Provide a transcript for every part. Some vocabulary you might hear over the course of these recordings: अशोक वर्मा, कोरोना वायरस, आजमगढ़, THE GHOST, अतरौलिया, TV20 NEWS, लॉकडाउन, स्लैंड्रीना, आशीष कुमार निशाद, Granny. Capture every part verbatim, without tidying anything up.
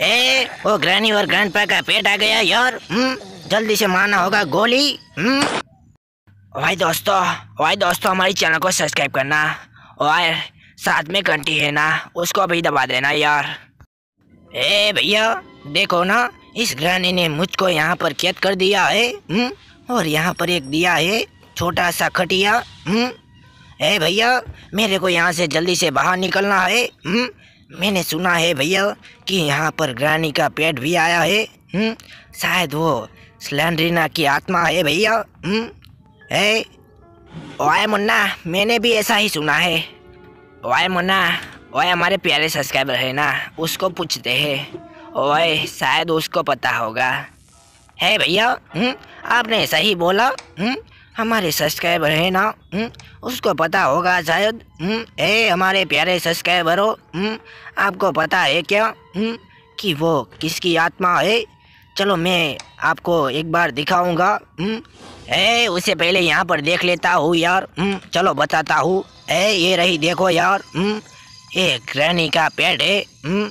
ए, वो ग्रैनी और ग्रैंडपा का पेट आ गया यार। हम्म जल्दी से मारना होगा गोली। हम्म भाई दोस्तों भाई दोस्तों हमारी चैनल को सब्सक्राइब करना और साथ में घंटी है ना उसको भी दबा देना यार। ए भैया देखो ना, इस ग्रैनी ने मुझको यहाँ पर कैद कर दिया है। हम्म और यहाँ पर एक दिया है छोटा सा खटिया। हम्म ए भैया मेरे को यहाँ से जल्दी से बाहर निकलना है। हम्म मैंने सुना है भैया कि यहाँ पर ग्रैनी का पेट भी आया है। हम्म शायद वो स्लैंड्रीना की आत्मा है भैया। हम्म ए ओए मुन्ना, मैंने भी ऐसा ही सुना है। ओए मुन्ना, ओए हमारे प्यारे सब्सक्राइबर है ना उसको पूछते हैं, ओए शायद उसको पता होगा। है भैया आपने ऐसा ही बोला। हम्म हमारे सब्सक्राइबर है ना उसको पता होगा शायद। ए हमारे प्यारे सब्सक्राइबर हो, आपको पता है क्या कि वो किसकी आत्मा है? चलो मैं आपको एक बार दिखाऊंगा। ए उसे पहले यहाँ पर देख लेता हूँ यार। चलो बताता हूँ। ए ये रही देखो यार, ये ग्रैनी का पेट है।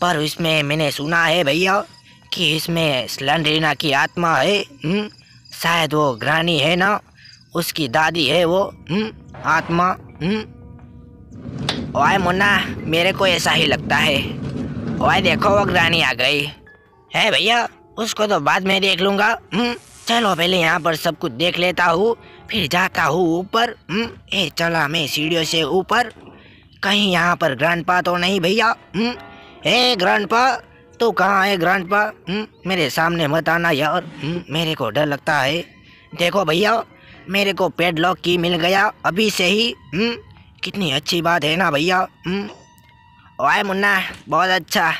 पर इसमें मैंने सुना है भैया कि इसमें स्लैंड्रीना की आत्मा है। शायद वो ग्रैनी है ना उसकी दादी है वो आत्मा। ओए मुन्ना मेरे को ऐसा ही लगता है। ओए देखो वो ग्रैनी आ गई है भैया, उसको तो बाद में देख लूँगा। चलो पहले यहाँ पर सब कुछ देख लेता हूँ फिर जाता हूँ ऊपर। ए चला मैं सीढ़ियों से ऊपर। कहीं यहाँ पर ग्रैंडपा तो नहीं भैया? ए ग्रैंडपा तो कहाँ है? ग्रैंडपा मेरे सामने मत आना यार, मेरे को डर लगता है। देखो भैया मेरे को पेडलॉक की मिल गया अभी से ही। कितनी अच्छी बात है ना भैया। ओए मुन्ना बहुत अच्छा,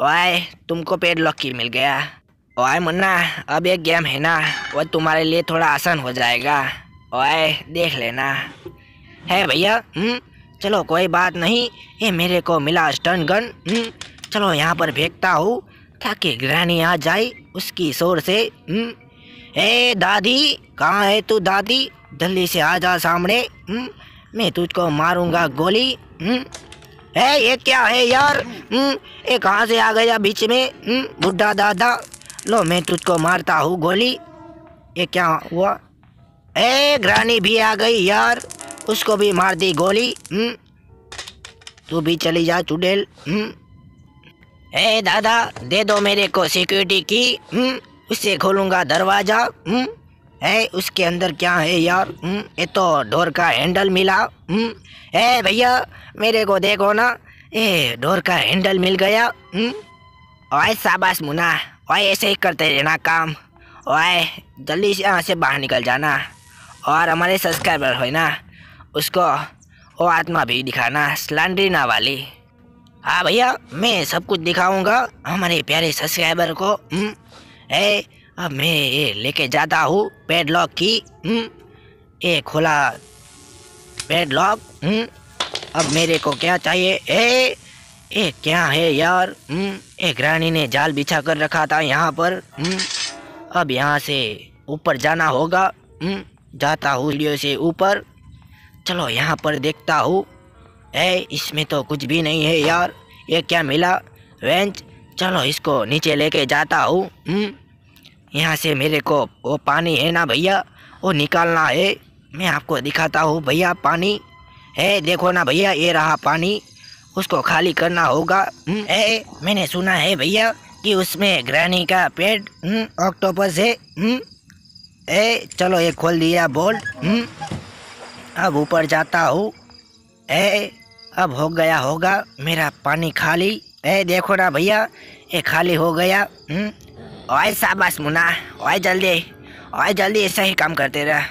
ओए तुमको पेडलॉक की मिल गया। ओए मुन्ना अब एक गेम है ना वो तुम्हारे लिए थोड़ा आसान हो जाएगा। ओए देख लेना है भैया। चलो कोई बात नहीं, ये मेरे को मिला स्टन गन। चलो यहाँ पर फेंकता हूँ ताकि ग्रैनी आ जाए उसकी शोर से। ए दादी कहाँ है तू? दादी जल्दी से आ जा सामने, मैं तुझको मारूंगा गोली। ए ये क्या है यार? ये कहाँ से आ गया बीच में बुढ़ा दादा? लो मैं तुझको मारता हूँ गोली। ये क्या हुआ? ए ग्रैनी भी आ गई यार, उसको भी मार दी गोली। तू भी चली जा चुड़ैल। ए दादा दे दो मेरे को सिक्योरिटी की, उससे खोलूंगा दरवाजा। ए उसके अंदर क्या है यार? ये तो डोर का हैंडल मिला। ए भैया मेरे को देखो ना, ए डोर का हैंडल मिल गया। ओए शाबाश मुन्ना, ओए ऐसे ही करते रहना काम। ओए जल्दी से यहाँ से बाहर निकल जाना और हमारे सब्सक्राइबर हो ना उसको वो आत्मा भी दिखाना स्लैंड्रीना वाली। हाँ भैया मैं सब कुछ दिखाऊंगा हमारे प्यारे सब्सक्राइबर को। ए अब मैं ये लेके जाता हूँ पेडलॉक की। ए खोला पेडलॉक। अब मेरे को क्या चाहिए? ए ए क्या है यार? ए ग्रैनी ने जाल बिछा कर रखा था यहाँ पर। अब यहाँ से ऊपर जाना होगा। जाता हूँ सीढ़ियों से ऊपर। चलो यहाँ पर देखता हूँ। ए इसमें तो कुछ भी नहीं है यार। ये क्या मिला? वेंच। चलो इसको नीचे लेके जाता हूँ। यहाँ से मेरे को वो पानी है ना भैया वो निकालना है। मैं आपको दिखाता हूँ भैया पानी। ए देखो ना भैया ये रहा पानी, उसको खाली करना होगा। ए मैंने सुना है भैया कि उसमें ग्रैनी का पेट ऑक्टोपस है। ए चलो ये खोल दिया बोल्ट। अब ऊपर जाता हूँ। ए अब हो गया होगा मेरा पानी खाली। ए देखो ना भैया ये खाली हो गया। ओए शाबाश मुन्ना, ओए जल्दी ओए जल्दी ऐसा ही काम करते रह।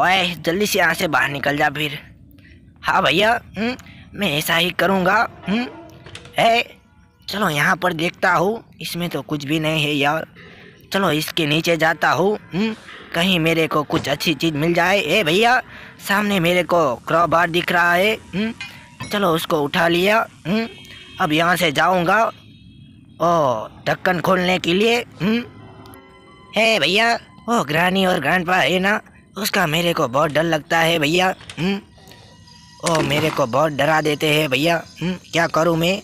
ओए जल्दी से यहाँ से बाहर निकल जा फिर। हाँ भैया मैं ऐसा ही करूँगा। ए चलो यहाँ पर देखता हूँ, इसमें तो कुछ भी नहीं है यार। चलो इसके नीचे जाता हूँ, कहीं मेरे को कुछ अच्छी चीज़ मिल जाए। ए भैया सामने मेरे को क्रॉबार दिख रहा है। चलो उसको उठा लिया। अब यहाँ से जाऊँगा ओ ढक्कन खोलने के लिए। है भैया वो ग्रैनी और ग्रैंडपा है ना उसका मेरे को बहुत डर लगता है भैया। ओ मेरे को बहुत डरा देते हैं भैया, क्या करूँ मैं?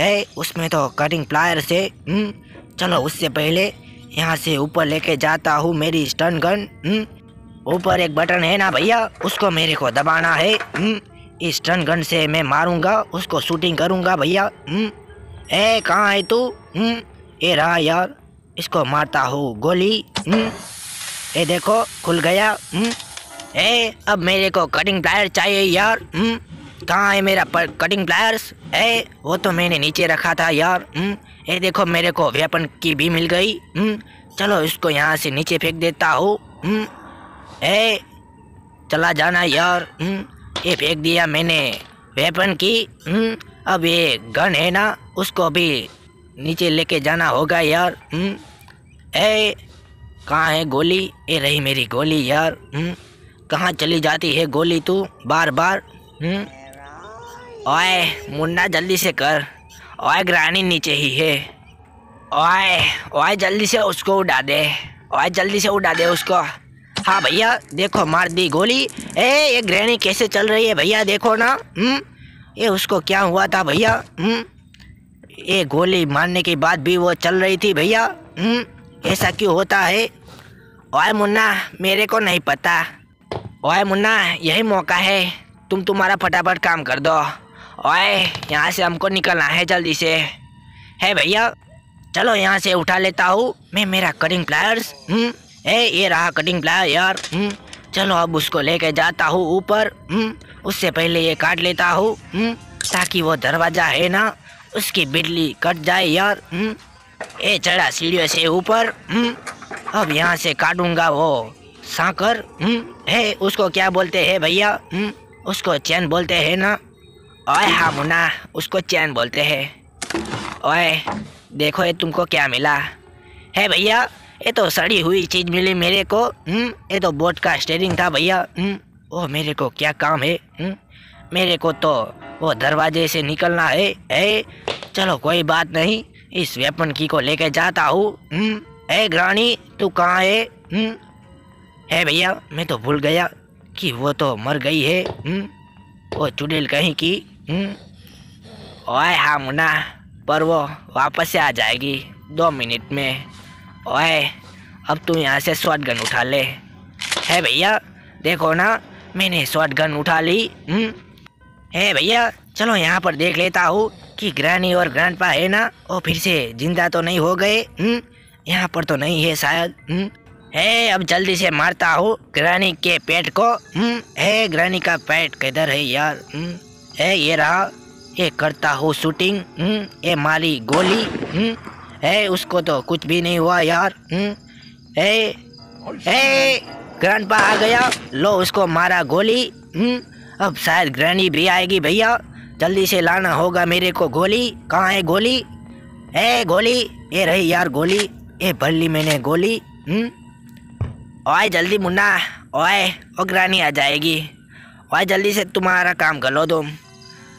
है उसमें तो कटिंग प्लायर से। हम्म चलो उससे पहले यहाँ से ऊपर लेके जाता हूँ मेरी स्टन गन। हम्म ऊपर एक बटन है ना भैया, उसको मेरे को दबाना है। हम्म इस स्टन गन से मैं मारूंगा, उसको शूटिंग करूंगा भैया। हम्म ए कहाँ है तू? हम्म ए रहा यार, इसको मारता हूँ गोली। हम्म ए देखो खुल गया। हम्म ए अब मेरे को कटिंग प्लायर चाहिए यार। हम्म कहाँ है मेरा कटिंग प्लायर्स? ए वो तो मैंने नीचे रखा था यार। हम्म ए देखो मेरे को वेपन की भी मिल गई। हम्म चलो इसको यहाँ से नीचे फेंक देता हूँ। हम्म ए चला जाना यार। हम्म ये फेंक दिया मैंने वेपन की। हम्म अब ये गन है ना, उसको भी नीचे लेके जाना होगा यार। हम्म ए कहाँ है गोली? ए रही मेरी गोली यार। हम्म कहाँ चली जाती है गोली तू बार बार? हम्म ओए मुन्ना जल्दी से कर। ओए ग्रानी नीचे ही है। ओए ओए जल्दी से उसको उड़ा दे। ओए जल्दी से उड़ा दे उसको। हाँ भैया देखो मार दी गोली। ए ये ग्रैनी कैसे चल रही है भैया, देखो ना। हम्म ये उसको क्या हुआ था भैया? हम्म ये गोली मारने के बाद भी वो चल रही थी भैया। हम्म ऐसा क्यों होता है? ओए मुन्ना मेरे को नहीं पता। ओए मुन्ना यही मौका है, तुम तुम्हारा फटाफट काम कर दो। ओए यहाँ से हमको निकलना है जल्दी से। है भैया चलो यहाँ से उठा लेता हूँ मैं मेरा कटिंग प्लायर्स। हम्म ए ये रहा कटिंग प्लायर यार। हम्म चलो अब उसको लेके जाता हूँ ऊपर। हम्म उससे पहले ये काट लेता हूँ। हम्म ताकि वो दरवाज़ा है ना, उसकी बिजली कट जाए यार। हम्म ए चढ़ा सीढ़ियों से ऊपर। हम्म अब यहाँ से काटूंगा वो सांकर। हम्म है उसको क्या बोलते हैं भैया? हम्म उसको चैन बोलते हैं ना। ओए हाँ मुन्ना उसको चैन बोलते हैं। ओए देखो ये तुमको क्या मिला है भैया? ये तो सड़ी हुई चीज़ मिली मेरे को। हम्म ये तो बोट का स्टेयरिंग था भैया। हम्म ओह मेरे को क्या काम है? हम्म मेरे को तो वो दरवाजे से निकलना है। ए चलो कोई बात नहीं, इस वेपन की को लेके जाता हूँ। हम्म ए ग्रानी तू कहाँ है? हम्म है भैया मैं तो भूल गया कि वो तो मर गई है। हम्म वो चुड़ैल कहीं की। हम्म ओए हाँ मुन्ना, पर वो वापस से आ जाएगी दो मिनट में। ओए अब तू यहाँ से शॉटगन उठा ले। है भैया देखो ना मैंने शॉटगन उठा ली। हम्म है भैया चलो यहाँ पर देख लेता हूँ कि ग्रैनी और ग्रैंडपा है ना, वो फिर से जिंदा तो नहीं हो गए। हम्म यहाँ पर तो नहीं है शायद। हम्म है अब जल्दी से मारता हूँ ग्रैनी के पेट को। है ग्रैनी का पेट किधर है यार? है ये रहा। ये करता हूँ शूटिंग। ये मारी गोली। है उसको तो कुछ भी नहीं हुआ यार। है ग्रैंडपा आ गया, लो उसको मारा गोली। अब शायद ग्रैनी भी आएगी भैया, जल्दी से लाना होगा मेरे को गोली। कहाँ है गोली? है गोली ये रही यार गोली। ये भर ली मैंने गोली। ओए जल्दी मुन्ना, ओए ओ ग्रानी आ जाएगी। ओए जल्दी से तुम्हारा काम कर लो तुम।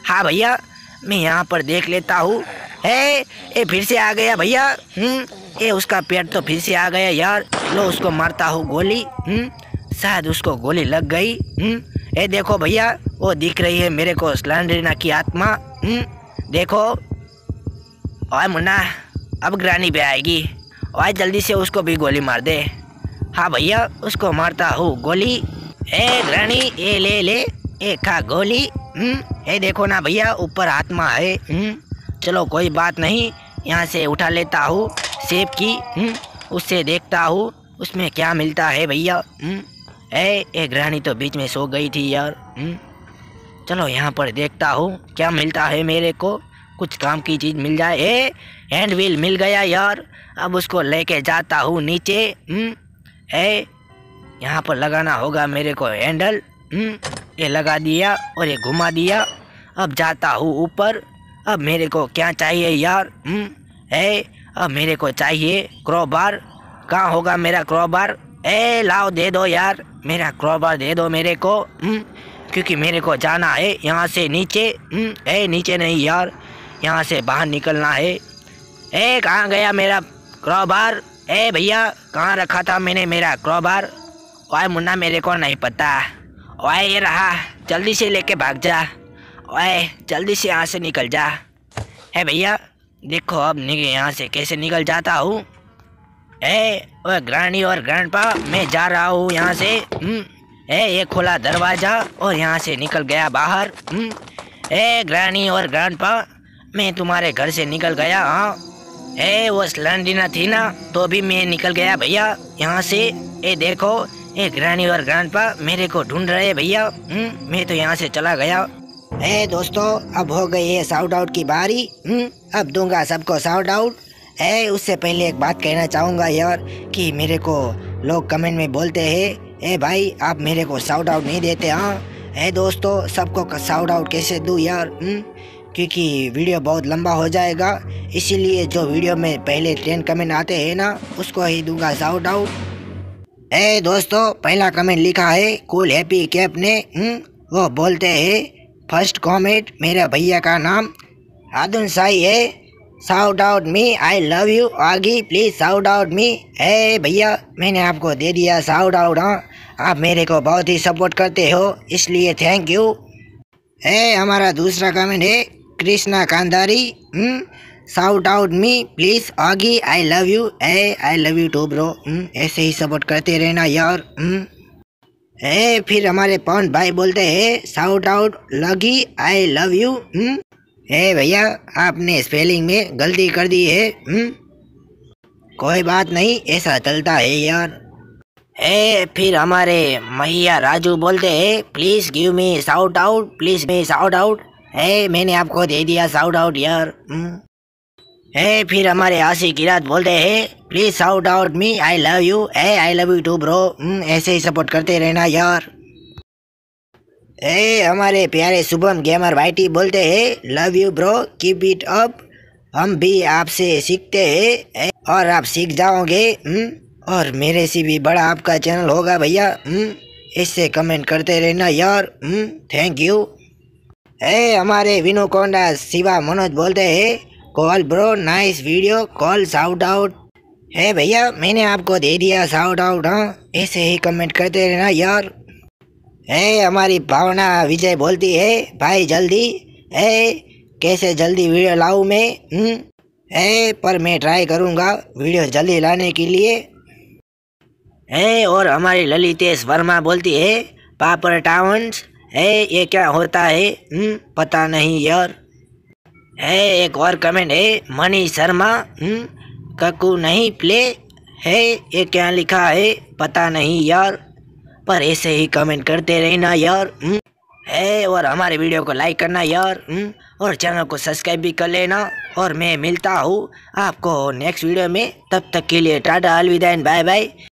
हाँ भैया मैं यहाँ पर देख लेता हूँ। है ये फिर से आ गया भैया। हम्म ये उसका पेट तो फिर से आ गया यार। लो उसको मारता हूँ गोली। हम्म शायद उसको गोली लग गई। हम्म ये देखो भैया वो दिख रही है मेरे को स्लैंडरिना की आत्मा। हम्म देखो। ओए मुन्ना अब ग्रानी भी आएगी। ओए जल्दी से उसको भी गोली मार दे। हाँ भैया उसको मारता हूँ गोली। ए ग्रैनी ए ले ले ए खा गोली। हम्म ये देखो ना भैया ऊपर आत्मा है। हम्म चलो कोई बात नहीं, यहाँ से उठा लेता हूँ सेब की। हम्म उससे देखता हूँ उसमें क्या मिलता है भैया। हम्म ए ए ग्रैनी तो बीच में सो गई थी यार। हम्म चलो यहाँ पर देखता हूँ क्या मिलता है मेरे को, कुछ काम की चीज़ मिल जाए। ए हैंड व्हील मिल गया यार। अब उसको लेके जाता हूँ नीचे। हम्म ए यहाँ पर लगाना होगा मेरे को हैंडल। ये लगा दिया और ये घुमा दिया। अब जाता हूँ ऊपर। अब मेरे को क्या चाहिए यार? ए अब मेरे को चाहिए क्रॉबार। कहाँ होगा मेरा क्रॉबार? ए लाओ दे दो यार, मेरा क्रॉबार दे दो मेरे को। क्योंकि मेरे को जाना है यहाँ से नीचे। ए नीचे नहीं यार, यहाँ से बाहर निकलना है। ए कहाँ गया मेरा क्रॉबार? ए भैया कहाँ रखा था मैंने मेरा क्रॉबार? ओए मुन्ना मेरे को नहीं पता। ओए ये रहा, जल्दी से लेके भाग जा। ओए जल्दी से यहाँ से निकल जा। है भैया, देखो अब यहाँ से कैसे निकल जाता हूँ। ए ओए ग्रानी और ग्रैंडपा, मैं जा रहा हूँ यहाँ से। ए ये खुला दरवाज़ा और यहाँ से निकल गया बाहर। ए ग्रानी और ग्रैंडपा, मैं तुम्हारे घर से निकल गया। हाँ, ए वो स्लैंडीना थी ना, तो भी मैं निकल गया भैया यहाँ से। ए देखो, ए ग्रानी और ग्रैंडपा मेरे को ढूंढ रहे भैया, मैं तो यहाँ से चला गया। ए दोस्तों, अब हो गई है साउट आउट की बारी। अब दूंगा सबको साउट आउट। ए उससे पहले एक बात कहना चाहूँगा यार, कि मेरे को लोग कमेंट में बोलते हैं, ए भाई आप मेरे को साउट आउट नहीं देते। हाँ ए दोस्तों, सबको साउट आउट कैसे दूँ यार, हुँ? क्योंकि वीडियो बहुत लंबा हो जाएगा, इसीलिए जो वीडियो में पहले टेन कमेंट आते हैं ना, उसको ही दूंगा साउट आउट। ए दोस्तों, पहला कमेंट लिखा है कूल हैप्पी कैप ने। हुँ? वो बोलते हैं, फर्स्ट कमेंट, मेरा भैया का नाम आदुन साई है, shout out me, I love you आगी, प्लीज़ साउट आउट मी। है भैया, मैंने आपको दे दिया साउट आउट। हाँ, आप मेरे को बहुत ही सपोर्ट करते हो, इसलिए थैंक यू। है हमारा दूसरा कमेंट है Krishna Kandhari, shout out me please आगी, आई लव यू। ए I love you too bro. ऐसे ही सपोर्ट करते रहना यार। हुँ? ए फिर हमारे पवन भाई बोलते हैं, साउट आउट लगी, आई लव यू। ए भैया, आपने स्पेलिंग में गलती कर दी है। हुँ? कोई बात नहीं, ऐसा चलता है यार। ए फिर हमारे मैया राजू बोलते हैं, please give me shout out, please me shout out. ए मैंने आपको दे दिया साउट आउट यार। हुँ? ए फिर हमारे आशी किरात बोलते हैं, please shout out me, I love you. ए I love you too bro. ऐसे ही सपोर्ट करते रहना यार। ए हमारे प्यारे शुभम गेमर वाइटी बोलते हैं, love you bro, keep it up, हम भी आपसे सीखते हैं और आप सीख जाओगे। हुँ? और मेरे से भी बड़ा आपका चैनल होगा भैया। इससे कमेंट करते रहना यार। Thank you. ए हमारे विनोकोंडा शिवा मनोज बोलते हैं, call bro, nice video, call shout out. है भैया, मैंने आपको दे दिया साउट आउट। हाँ, ऐसे ही कमेंट करते रहना यार। है हमारी भावना विजय बोलती है, भाई जल्दी। है कैसे जल्दी वीडियो लाऊं मैं? है पर मैं ट्राई करूँगा वीडियो जल्दी लाने के लिए। है और हमारी ललितेश वर्मा बोलती है, पापर टाउन्स, है ये क्या होता है? हुँ? पता नहीं यार। है एक और कमेंट है मनी शर्मा, ककू नहीं प्ले, है ये क्या लिखा है पता नहीं यार, पर ऐसे ही कमेंट करते रहना यार। है और हमारे वीडियो को लाइक करना यार, और चैनल को सब्सक्राइब भी कर लेना। और मैं मिलता हूँ आपको नेक्स्ट वीडियो में, तब तक के लिए टाटा, अलविदा, बाय बाय।